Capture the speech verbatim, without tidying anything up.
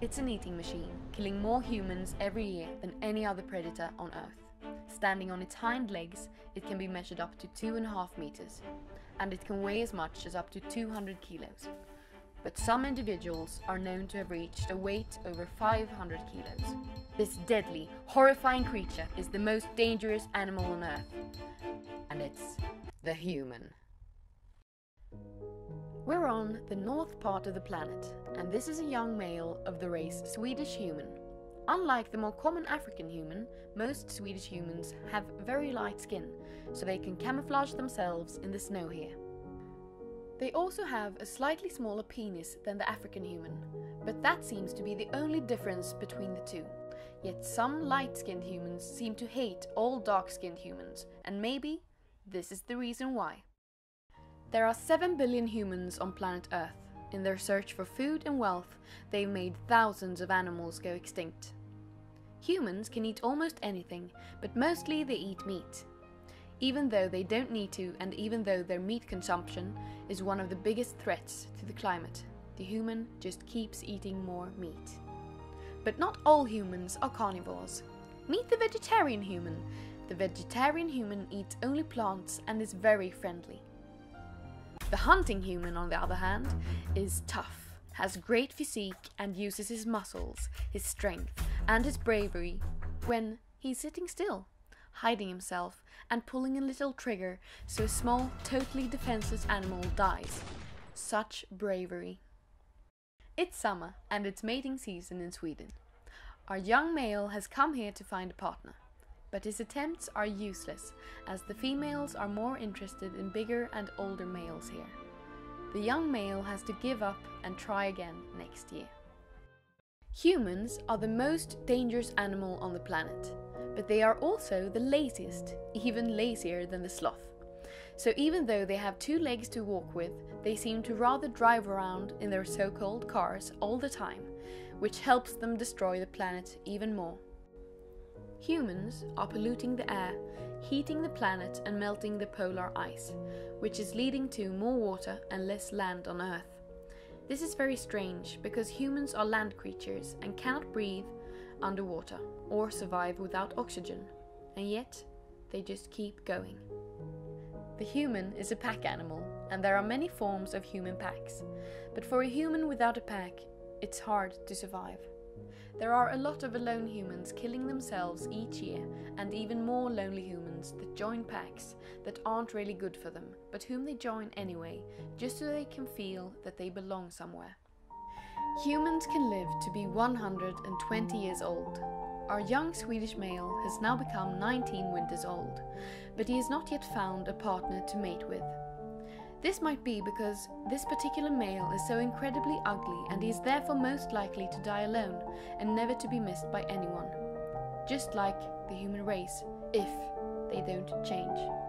It's an eating machine, killing more humans every year than any other predator on Earth. Standing on its hind legs, it can be measured up to two and a half meters, and it can weigh as much as up to two hundred kilos. But some individuals are known to have reached a weight over five hundred kilos. This deadly, horrifying creature is the most dangerous animal on Earth, and it's the human. We're on the north part of the planet, and this is a young male of the race Swedish human. Unlike the more common African human, most Swedish humans have very light skin, so they can camouflage themselves in the snow here. They also have a slightly smaller penis than the African human, but that seems to be the only difference between the two. Yet some light-skinned humans seem to hate all dark-skinned humans, and maybe this is the reason why. There are seven billion humans on planet Earth. In their search for food and wealth, they've made thousands of animals go extinct. Humans can eat almost anything, but mostly they eat meat. Even though they don't need to, and even though their meat consumption is one of the biggest threats to the climate, the human just keeps eating more meat. But not all humans are carnivores. Meet the vegetarian human. The vegetarian human eats only plants and is very friendly. The hunting human, on the other hand, is tough, has great physique and uses his muscles, his strength and his bravery when he's sitting still, hiding himself and pulling a little trigger so a small, totally defenseless animal dies. Such bravery. It's summer and it's mating season in Sweden. Our young male has come here to find a partner, but his attempts are useless as the females are more interested in bigger and older males here. The young male has to give up and try again next year. Humans are the most dangerous animal on the planet, but they are also the laziest, even lazier than the sloth. So even though they have two legs to walk with, they seem to rather drive around in their so-called cars all the time, which helps them destroy the planet even more. Humans are polluting the air, heating the planet and melting the polar ice, which is leading to more water and less land on Earth. This is very strange because humans are land creatures and cannot breathe underwater or survive without oxygen, and yet they just keep going. The human is a pack animal, and there are many forms of human packs, but for a human without a pack, it's hard to survive. There are a lot of alone humans killing themselves each year, and even more lonely humans that join packs that aren't really good for them, but whom they join anyway, just so they can feel that they belong somewhere. Humans can live to be one hundred twenty years old. Our young Swedish male has now become nineteen winters old, but he has not yet found a partner to mate with. This might be because this particular male is so incredibly ugly and he is therefore most likely to die alone and never to be missed by anyone. Just like the human race, if they don't change.